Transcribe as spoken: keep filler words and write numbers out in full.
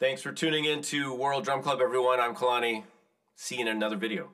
Thanks for tuning in to World Drum Club, everyone. I'm Kalani. See you in another video.